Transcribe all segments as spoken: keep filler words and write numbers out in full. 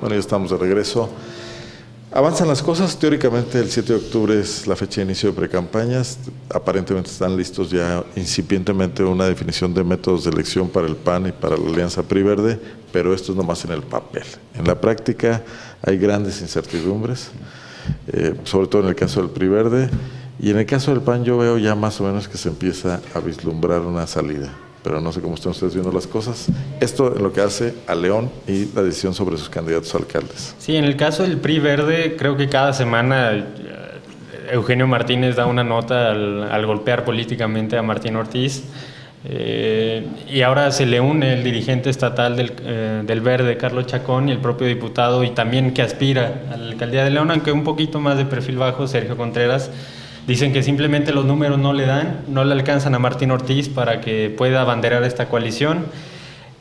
Bueno, ya estamos de regreso. Avanzan las cosas. Teóricamente el siete de octubre es la fecha de inicio de precampañas. Aparentemente están listos ya incipientemente una definición de métodos de elección para el P A N y para la Alianza PRI-Verde, pero esto es nomás en el papel. En la práctica hay grandes incertidumbres, eh, sobre todo en el caso del PRI-Verde. Y en el caso del P A N yo veo ya más o menos que se empieza a vislumbrar una salida, pero no sé cómo están ustedes viendo las cosas. Esto es lo que hace a León y la decisión sobre sus candidatos a alcaldes. Sí, en el caso del P R I Verde, creo que cada semana Eugenio Martínez da una nota al, al golpear políticamente a Martín Ortiz. Eh, y ahora se le une el dirigente estatal del, eh, del Verde, Carlos Chacón, y el propio diputado, y también que aspira a la alcaldía de León, aunque un poquito más de perfil bajo, Sergio Contreras. Dicen que simplemente los números no le dan, no le alcanzan a Martín Ortiz para que pueda abanderar esta coalición.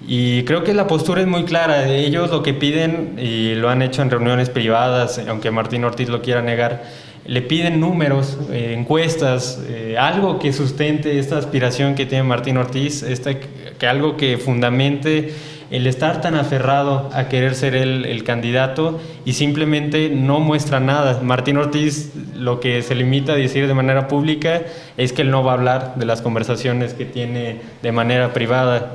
Y creo que la postura es muy clara. Ellos lo que piden, y lo han hecho en reuniones privadas, aunque Martín Ortiz lo quiera negar, le piden números, eh, encuestas, eh, algo que sustente esta aspiración que tiene Martín Ortiz, esta, que algo que fundamente el estar tan aferrado a querer ser el, el candidato, y simplemente no muestra nada. Martín Ortiz lo que se limita a decir de manera pública es que él no va a hablar de las conversaciones que tiene de manera privada,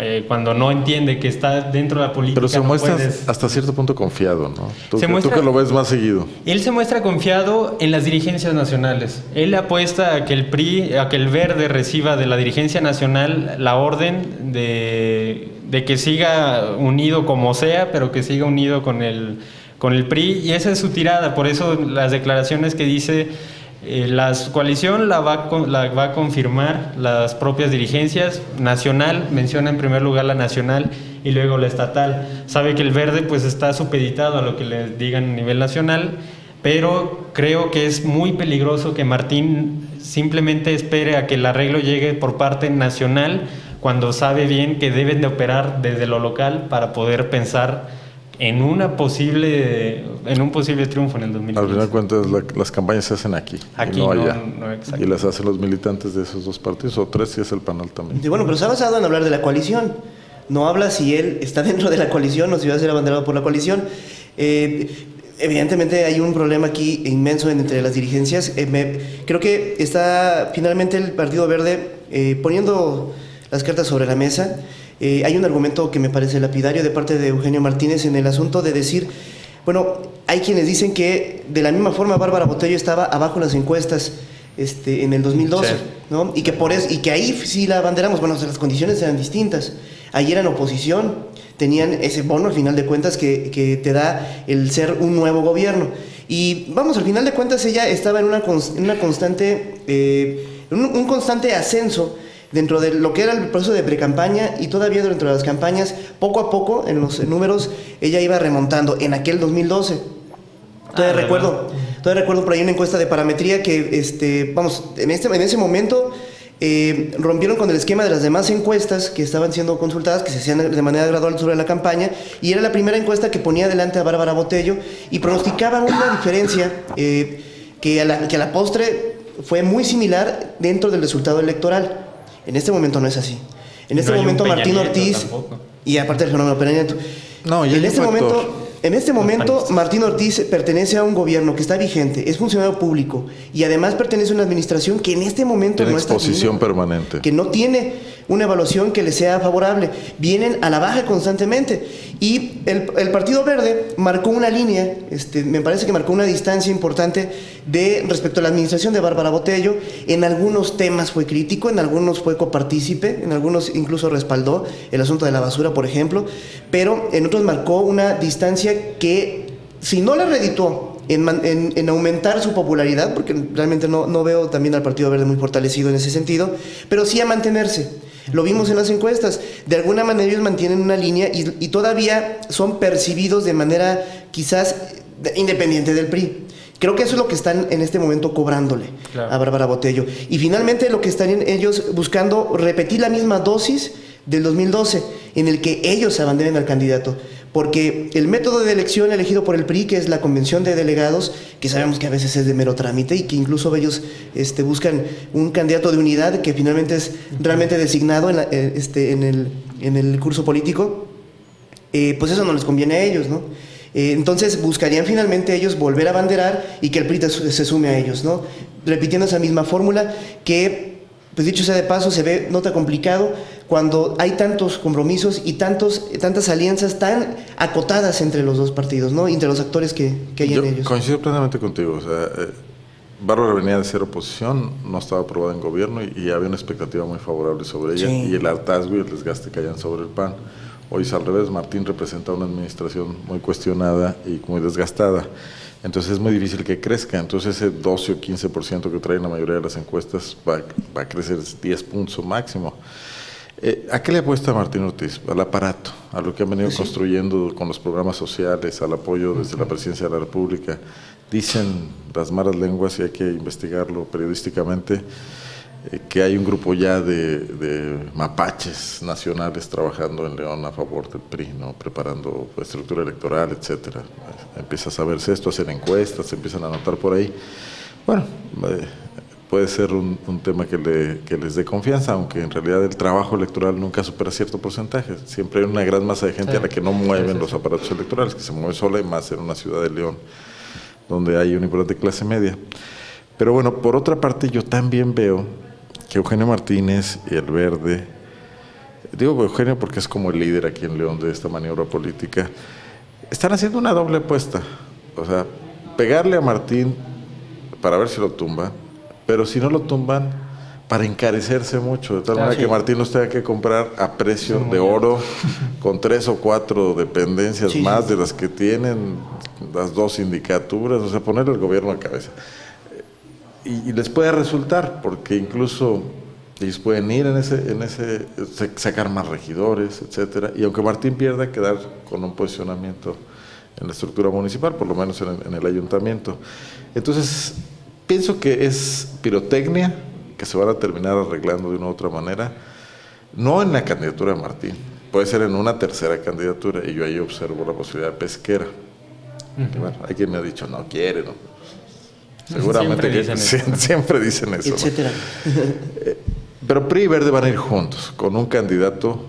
eh, cuando no entiende que está dentro de la política. Pero se no muestra puedes... hasta cierto punto confiado, ¿no? Tú, se muestra, tú que lo ves más seguido. Él se muestra confiado en las dirigencias nacionales. Él apuesta a que el P R I, a que el Verde reciba de la dirigencia nacional la orden de... de que siga unido como sea, pero que siga unido con el, con el P R I, y esa es su tirada. Por eso las declaraciones que dice, eh, la coalición la va, la va a confirmar las propias dirigencias, nacional, menciona en primer lugar la nacional y luego la estatal. Sabe que el Verde pues está supeditado a lo que le digan a nivel nacional, pero creo que es muy peligroso que Martín simplemente espere a que el arreglo llegue por parte nacional, cuando sabe bien que deben de operar desde lo local para poder pensar en una posible en un posible triunfo en el dos mil quince. Al final de cuentas, la, las campañas se hacen aquí, aquí y no, no allá. No, y las hacen los militantes de esos dos partidos, o tres si es el panel también. Y bueno, pero se ha basado en hablar de la coalición. No habla si él está dentro de la coalición o si va a ser abanderado por la coalición. Eh, Evidentemente hay un problema aquí inmenso entre las dirigencias. Eh, me, creo que está finalmente el Partido Verde eh, poniendo las cartas sobre la mesa. Eh, hay un argumento que me parece lapidario de parte de Eugenio Martínez en el asunto de decir, bueno, hay quienes dicen que de la misma forma Bárbara Botello estaba abajo en las encuestas este, en el dos mil doce, sí, ¿no? Y que, por eso, y que ahí sí la abanderamos. Bueno, o sea, las condiciones eran distintas. Ahí eran oposición, tenían ese bono al final de cuentas que, que te da el ser un nuevo gobierno. Y vamos, al final de cuentas ella estaba en una, una constante, eh, un, un constante ascenso dentro de lo que era el proceso de precampaña, y todavía dentro de las campañas, poco a poco en los números ella iba remontando en aquel dos mil doce. Todavía ah, recuerdo, todavía recuerdo por ahí una encuesta de Parametría que, este, vamos, en, este, en ese momento... Eh, rompieron con el esquema de las demás encuestas que estaban siendo consultadas, que se hacían de manera gradual sobre la campaña, y era la primera encuesta que ponía delante a Bárbara Botello y pronosticaba una diferencia eh, que, a la, que a la postre fue muy similar dentro del resultado electoral. En este momento no es así. En este no momento Martín Ortiz tampoco. Y aparte el fenómeno Peña Nieto, no, en este momento actor. En este momento, Martín Ortiz pertenece a un gobierno que está vigente, es funcionario público y además pertenece a una administración que en este momento no está en exposición permanente, que no tiene una evaluación que le sea favorable. Vienen a la baja constantemente y el, el Partido Verde marcó una línea, este, me parece que marcó una distancia importante de respecto a la administración de Bárbara Botello. En algunos temas fue crítico, en algunos fue copartícipe, en algunos incluso respaldó el asunto de la basura, por ejemplo, pero en otros marcó una distancia que si no la redituó en, en, en aumentar su popularidad, porque realmente no, no veo también al Partido Verde muy fortalecido en ese sentido, pero sí a mantenerse. Lo vimos en las encuestas, de alguna manera ellos mantienen una línea y, y todavía son percibidos de manera quizás independiente del P R I. Creo que eso es lo que están en este momento cobrándole claro. a Bárbara Botello, y finalmente lo que están ellos buscando repetir la misma dosis del dos mil doce, en el que ellos abanderen al candidato, porque el método de elección elegido por el P R I, que es la convención de delegados, que sabemos que a veces es de mero trámite y que incluso ellos este, buscan un candidato de unidad que finalmente es realmente designado en, la, este, en, el, en el curso político, eh, pues eso no les conviene a ellos, ¿no? Eh, entonces buscarían finalmente ellos volver a abanderar y que el P R I se sume a ellos, ¿no? Repitiendo esa misma fórmula que, pues dicho sea de paso, se ve no tan complicado cuando hay tantos compromisos y tantos, tantas alianzas tan acotadas entre los dos partidos, ¿no? Entre los actores que, que hay Yo en ellos. Coincido plenamente contigo. O sea, eh, Bárbara venía de ser oposición, no estaba aprobada en gobierno y, y había una expectativa muy favorable sobre ella, sí, y el hartazgo y el desgaste que hayan sobre el P A N. Hoy es al revés, Martín representa una administración muy cuestionada y muy desgastada. Entonces es muy difícil que crezca. Entonces ese doce o quince por ciento que traen la mayoría de las encuestas va, va a crecer diez puntos máximo. Eh, ¿A qué le apuesta Martín Ortiz? Al aparato, a lo que han venido, sí, construyendo con los programas sociales, al apoyo desde la presidencia de la República. Dicen las malas lenguas, y hay que investigarlo periodísticamente, eh, que hay un grupo ya de, de mapaches nacionales trabajando en León a favor del P R I, ¿no? Preparando estructura electoral, etcétera. Empieza a saberse esto, hacer encuestas, se empiezan a anotar por ahí. Bueno, eh, puede ser un, un tema que, le, que les dé confianza, aunque en realidad el trabajo electoral nunca supera cierto porcentaje. Siempre hay una gran masa de gente, sí, a la que no mueven, sí, sí, los aparatos electorales, que se mueve sola, y más en una ciudad de León, donde hay un nivel de clase media. Pero bueno, por otra parte, yo también veo que Eugenio Martínez y el Verde, digo Eugenio porque es como el líder aquí en León de esta maniobra política, están haciendo una doble apuesta. O sea, pegarle a Martín para ver si lo tumba, pero si no lo tumban, para encarecerse mucho, de tal ah, manera, sí, que Martín los tenga que comprar a precio sí, de oro, con tres o cuatro dependencias, sí, más de las que tienen las dos sindicaturas, o sea, poner el gobierno a cabeza. Y, y les puede resultar, porque incluso ellos pueden ir en ese, en ese sacar más regidores, etcétera, y aunque Martín pierda, quedar con un posicionamiento en la estructura municipal, por lo menos en el, en el ayuntamiento. Entonces, pienso que es pirotecnia, que se van a terminar arreglando de una u otra manera, no en la candidatura de Martín, puede ser en una tercera candidatura, y yo ahí observo la posibilidad de Pesquera. Uh-huh. Que, bueno, hay quien me ha dicho, no quiere, ¿no? Seguramente siempre dicen, que, eso. siempre dicen eso. Etcétera. ¿No? Pero P R I y Verde van a ir juntos, con un candidato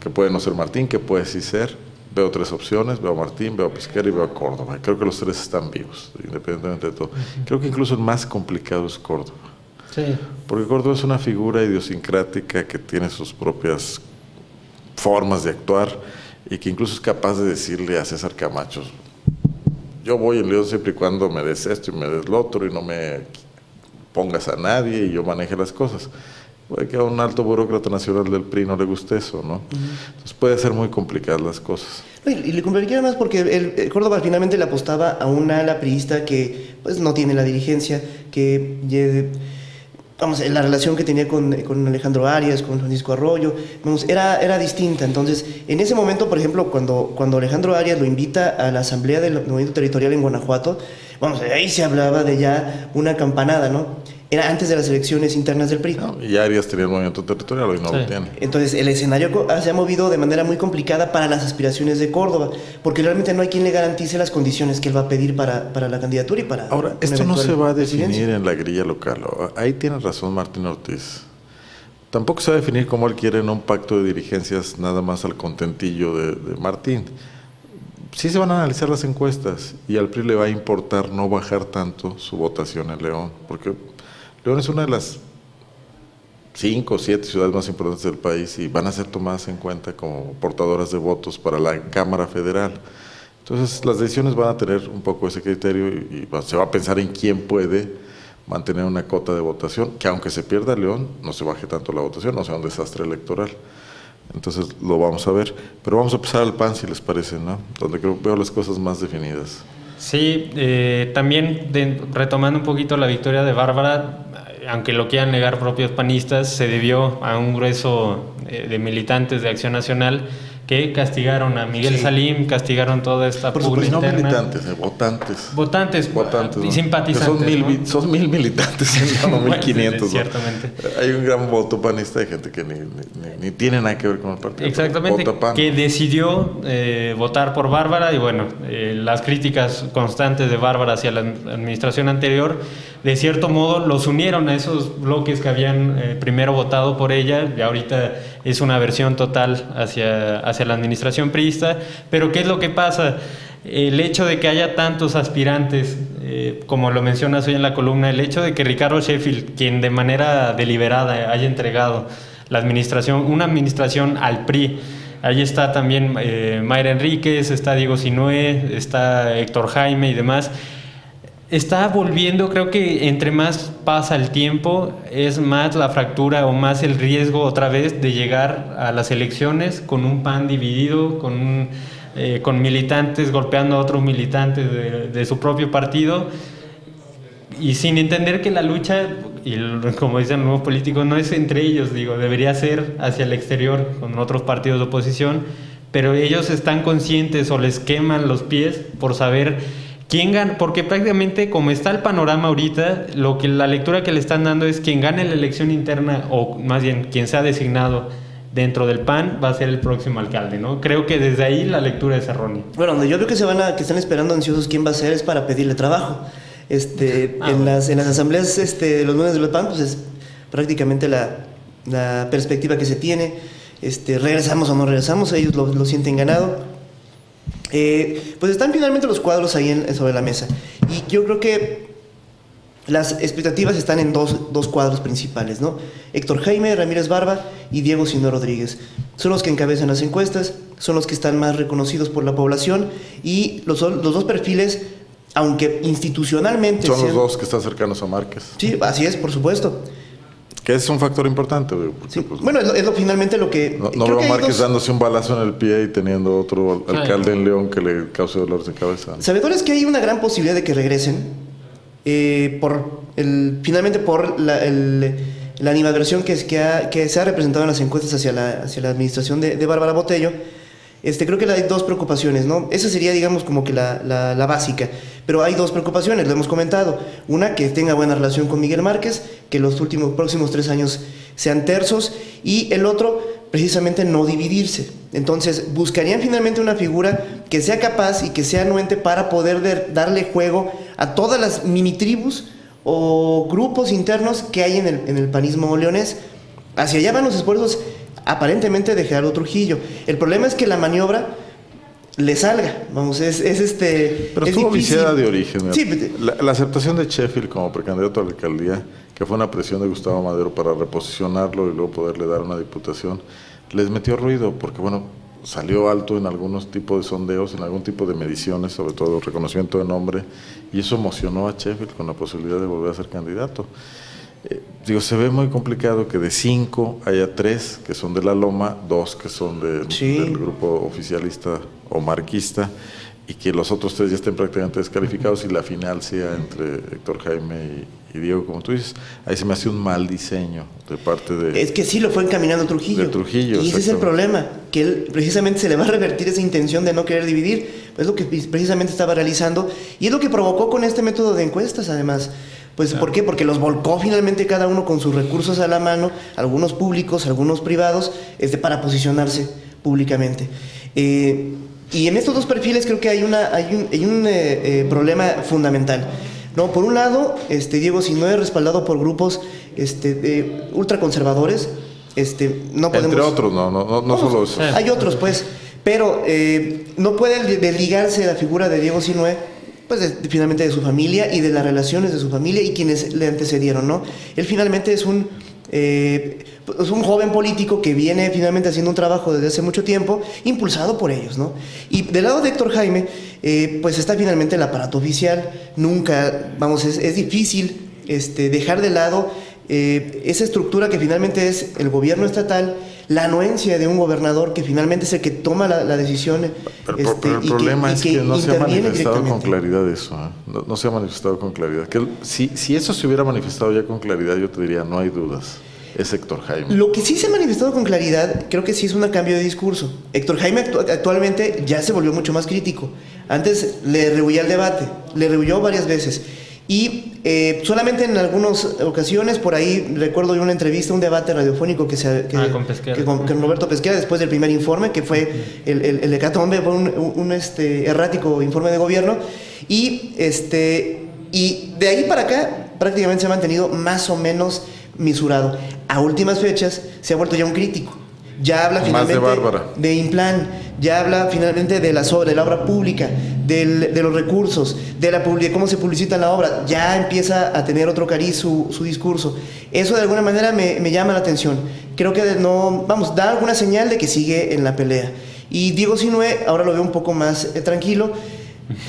que puede no ser Martín, que puede sí ser. Veo tres opciones, veo a Martín, veo a Pesquera y veo a Córdoba. Creo que los tres están vivos, independientemente de todo. Uh-huh. Creo que incluso el más complicado es Córdoba. Sí. Porque Córdoba es una figura idiosincrática que tiene sus propias formas de actuar y que incluso es capaz de decirle a César Camacho, yo voy en León siempre y cuando me des esto y me des lo otro y no me pongas a nadie y yo maneje las cosas. Puede que a un alto burócrata nacional del P R I no le guste eso, ¿no? Uh-huh. Entonces puede ser muy complicadas las cosas. Y, y le complicaría más porque el, el Córdoba finalmente le apostaba a una ala priista que pues no tiene la dirigencia, que lleve, vamos, la relación que tenía con, con Alejandro Arias, con Francisco Arroyo, vamos, era, era distinta. Entonces, en ese momento, por ejemplo, cuando, cuando Alejandro Arias lo invita a la Asamblea del Movimiento Territorial en Guanajuato, vamos, ahí se hablaba de ya una campanada, ¿no? Era antes de las elecciones internas del P R I. No, y Arias tenía el Movimiento Territorial, hoy no, sí, lo tiene. Entonces, el escenario se ha movido de manera muy complicada para las aspiraciones de Córdoba, porque realmente no hay quien le garantice las condiciones que él va a pedir para, para la candidatura y para... Ahora, esto no se va a definir en la grilla local. Ahí tiene razón Martín Ortiz. Tampoco se va a definir cómo él quiere en un pacto de dirigencias nada más al contentillo de, de Martín. Sí se van a analizar las encuestas y al P R I le va a importar no bajar tanto su votación en León, porque León es una de las cinco o siete ciudades más importantes del país y van a ser tomadas en cuenta como portadoras de votos para la Cámara Federal. Entonces las decisiones van a tener un poco ese criterio y, y se va a pensar en quién puede mantener una cuota de votación, que aunque se pierda León, no se baje tanto la votación, no sea un desastre electoral. Entonces lo vamos a ver, pero vamos a empezar al P A N, si les parece, ¿no? Donde creo veo las cosas más definidas. Sí, eh, también de, retomando un poquito la victoria de Bárbara, aunque lo quieran negar propios panistas, se debió a un grueso eh, de militantes de Acción Nacional que castigaron a Miguel, sí, Salim, castigaron toda esta pugna pues interna. No militantes, eh, votantes. Votantes, votantes y simpatizantes. Son mil, ¿no? Son mil militantes, no, mil quinientos. Ciertamente. Hay un gran voto panista de gente que ni, ni, ni tiene nada que ver con el partido. Exactamente, que decidió eh, votar por Bárbara y bueno, eh, las críticas constantes de Bárbara hacia la administración anterior, de cierto modo los unieron a esos bloques que habían eh, primero votado por ella y ahorita es una aversión total hacia, hacia la administración priista, pero ¿qué es lo que pasa? el hecho de que haya tantos aspirantes, eh, como lo mencionas hoy en la columna, el hecho de que Ricardo Sheffield, quien de manera deliberada haya entregado la administración, una administración al P R I, ahí está también eh, Mayra Enríquez, está Diego Sinhué, está Héctor Jaime y demás, está volviendo, creo que entre más pasa el tiempo, es más la fractura o más el riesgo otra vez de llegar a las elecciones con un P A N dividido, con un Eh, con militantes golpeando a otros militantes de, de su propio partido, y sin entender que la lucha, y como dicen los nuevos políticos, no es entre ellos, digo, debería ser hacia el exterior con otros partidos de oposición, pero ellos están conscientes o les queman los pies por saber quién gana, porque prácticamente como está el panorama ahorita, lo que la lectura que le están dando es quien gane la elección interna, o más bien quien sea designado dentro del P A N va a ser el próximo alcalde, ¿no? Creo que desde ahí la lectura es errónea. Bueno, donde yo creo que se van a, que están esperando ansiosos quién va a ser, es para pedirle trabajo. Este, ah, en, bueno. las, en las asambleas, este, los nueve del P A N, pues es prácticamente la, la perspectiva que se tiene. Este, regresamos o no regresamos, ellos lo, lo sienten ganado. Eh, pues están finalmente los cuadros ahí en, sobre la mesa. Y yo creo que las expectativas están en dos, dos cuadros principales, ¿no? Héctor Jaime Ramírez Barba y Diego Sinhué Rodríguez. Son los que encabezan las encuestas, son los que están más reconocidos por la población, y los, los dos perfiles, aunque institucionalmente... Son sean, los dos que están cercanos a Márquez. Sí, así es, por supuesto. Que es un factor importante. Porque, sí. pues, bueno, es, lo, es lo, finalmente lo que... No, no veo a Márquez dos... dándose un balazo en el pie y teniendo otro al, alcalde en León que le cause dolores de cabeza, ¿no? Sabedores que hay una gran posibilidad de que regresen. Eh, por el, finalmente por la, el, la animadversión que, es, que, ha, que se ha representado en las encuestas hacia la, hacia la administración de, de Bárbara Botello, este, creo que hay dos preocupaciones, ¿no? Esa sería, digamos, como que la, la, la básica, pero hay dos preocupaciones, lo hemos comentado. Una, que tenga buena relación con Miguel Márquez, que los últimos próximos tres años sean tersos, y el otro, precisamente, no dividirse. Entonces, buscarían finalmente una figura que sea capaz y que sea anuente para poder de, darle juego a todas las mini tribus o grupos internos que hay en el, en el panismo leonés. Hacia allá van los esfuerzos aparentemente de Gerardo Trujillo. El problema es que la maniobra le salga, vamos, es, es este... Pero es estuvo viciada de origen. Sí, la, la aceptación de Sheffield como precandidato a la alcaldía, que fue una presión de Gustavo Madero para reposicionarlo y luego poderle dar una diputación, les metió ruido, porque bueno, salió alto en algunos tipos de sondeos, en algún tipo de mediciones, sobre todo reconocimiento de nombre, y eso emocionó a Sheffield con la posibilidad de volver a ser candidato. Eh, digo, se ve muy complicado que de cinco haya tres que son de la Loma, dos que son de, sí. del grupo oficialista o marquista, y que los otros tres ya estén prácticamente descalificados y la final sea entre Héctor Jaime y, y Diego, como tú dices. Ahí se me hace un mal diseño de parte de... Es que sí lo fue encaminando Trujillo. De Trujillo. Y ese es el problema, que él precisamente se le va a revertir esa intención de no querer dividir, pues es lo que precisamente estaba realizando, y es lo que provocó con este método de encuestas, además. Pues, ¿por qué? Porque los volcó finalmente cada uno con sus recursos a la mano, algunos públicos, algunos privados, este, para posicionarse públicamente. Eh, y en estos dos perfiles creo que hay, una, hay un, hay un eh, eh, problema fundamental, ¿no? Por un lado, este, Diego Sinhué, respaldado por grupos este, eh, ultraconservadores. Este, no podemos... Entre otros, no, no, no, no solo eso. Hay otros, pues, pero eh, no puede desligarse la figura de Diego Sinhué, pues de, de, finalmente de su familia y de las relaciones de su familia y quienes le antecedieron, ¿no? Él finalmente es un, eh, es un joven político que viene finalmente haciendo un trabajo desde hace mucho tiempo, impulsado por ellos, ¿no? Y del lado de Héctor Jaime, eh, pues está finalmente el aparato oficial. Nunca, vamos, es, es difícil este, dejar de lado eh, esa estructura que finalmente es el gobierno estatal, la anuencia de un gobernador que finalmente es el que toma la, la decisión. Pero, este, pero el y problema que, es que, que no se ha manifestado con claridad eso, ¿eh? no, no se ha manifestado con claridad. Que si, si eso se hubiera manifestado ya con claridad, yo te diría, no hay dudas, es Héctor Jaime. Lo que sí se ha manifestado con claridad, creo que sí es un cambio de discurso. Héctor Jaime actualmente ya se volvió mucho más crítico. Antes le rehuía el debate, le rehuyó varias veces. Y eh, solamente en algunas ocasiones, por ahí recuerdo yo una entrevista, un debate radiofónico que se que, ah, con, Pesquera. que con, con Roberto Pesquera después del primer informe, que fue el, el, el hecatombe, fue un, un este, errático informe de gobierno, y, este, y de ahí para acá prácticamente se ha mantenido más o menos misurado. A últimas fechas se ha vuelto ya un crítico. ya habla finalmente más de, de Implan, ya habla finalmente de, las obras, de la obra pública, del, de los recursos, de la public- cómo se publicita la obra, ya empieza a tener otro cariz su, su discurso. Eso de alguna manera me, me llama la atención. Creo que no, vamos, da alguna señal de que sigue en la pelea. Y Diego Sinhué ahora lo veo un poco más eh, tranquilo.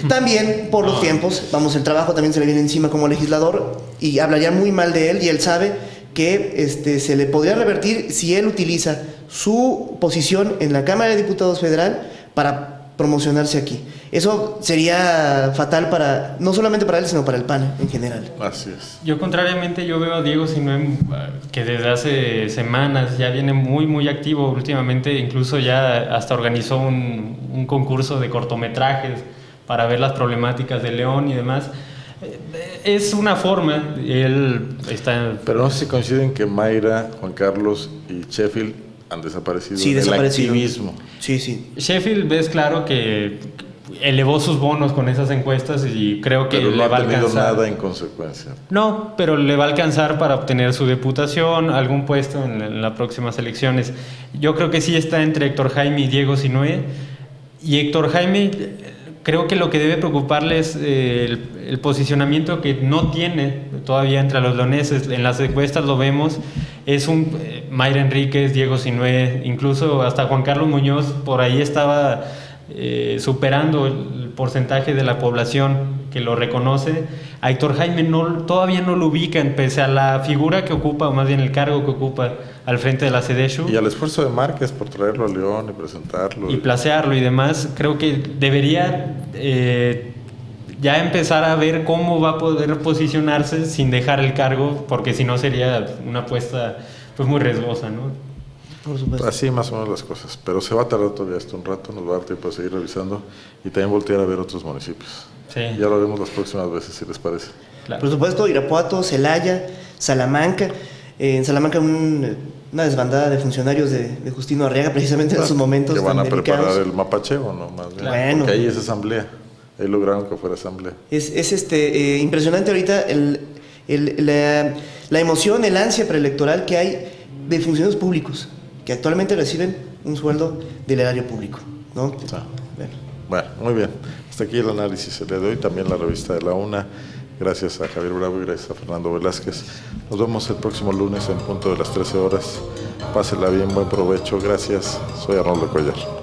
También por los tiempos, vamos, el trabajo también se le viene encima como legislador y hablaría muy mal de él, y él sabe que este, se le podría revertir si él utiliza su posición en la Cámara de Diputados Federal para promocionarse aquí. Eso sería fatal para, no solamente para él, sino para el P A N en general. Así es. Yo contrariamente yo veo a Diego Sinhué que desde hace semanas ya viene muy muy activo últimamente, incluso ya hasta organizó un, un concurso de cortometrajes para ver las problemáticas de León y demás. Es una forma, él está... Pero no sé si coinciden que Mayra, Juan Carlos y Sheffield han desaparecido, sí, del activismo. Sí, sí. Sheffield, ves claro que elevó sus bonos con esas encuestas y creo que pero le va a alcanzar. Pero no ha tenido nada en consecuencia. No, pero le va a alcanzar para obtener su diputación, algún puesto en, en las próximas elecciones. Yo creo que sí está entre Héctor Jaime y Diego Sinhué. Y Héctor Jaime... creo que lo que debe preocuparle es eh, el, el posicionamiento que no tiene todavía entre los leoneses. En las encuestas lo vemos, es un eh, Mayra Enríquez, Diego Sinhué, incluso hasta Juan Carlos Muñoz por ahí estaba eh, superando el porcentaje de la población que lo reconoce. A Héctor Jaime no, todavía no lo ubican, pese a la figura que ocupa, o más bien el cargo que ocupa al frente de la CEDESU. Y al esfuerzo de Márquez por traerlo a León y presentarlo. Y placearlo y demás. Creo que debería eh, ya empezar a ver cómo va a poder posicionarse sin dejar el cargo, porque si no sería una apuesta pues muy riesgosa, ¿no? Por supuesto. Así más o menos las cosas, pero se va a tardar todavía hasta un rato, nos va a dar tiempo de seguir revisando y también voltear a ver otros municipios. Sí. Ya lo vemos las próximas veces, si les parece. Claro. Por supuesto, Irapuato, Celaya, Salamanca. Eh, en Salamanca un, una desbandada de funcionarios de, de Justino Arriaga, precisamente claro, en sus momentos que van tan a preparar delicados. El mapacheo, ¿no? Más bien, claro. Porque ahí es asamblea, ahí lograron que fuera asamblea. Es, es este, eh, impresionante ahorita el, el, la, la emoción, el ansia preelectoral que hay de funcionarios públicos, que actualmente reciben un sueldo del erario público, ¿no? Ah, bueno. Bueno, muy bien. Hasta aquí el análisis de hoy, también la revista de la UNA. Gracias a Javier Bravo y gracias a Fernando Velázquez. Nos vemos el próximo lunes en punto de las trece horas. Pásenla bien, buen provecho. Gracias. Soy Arnoldo Cuellar.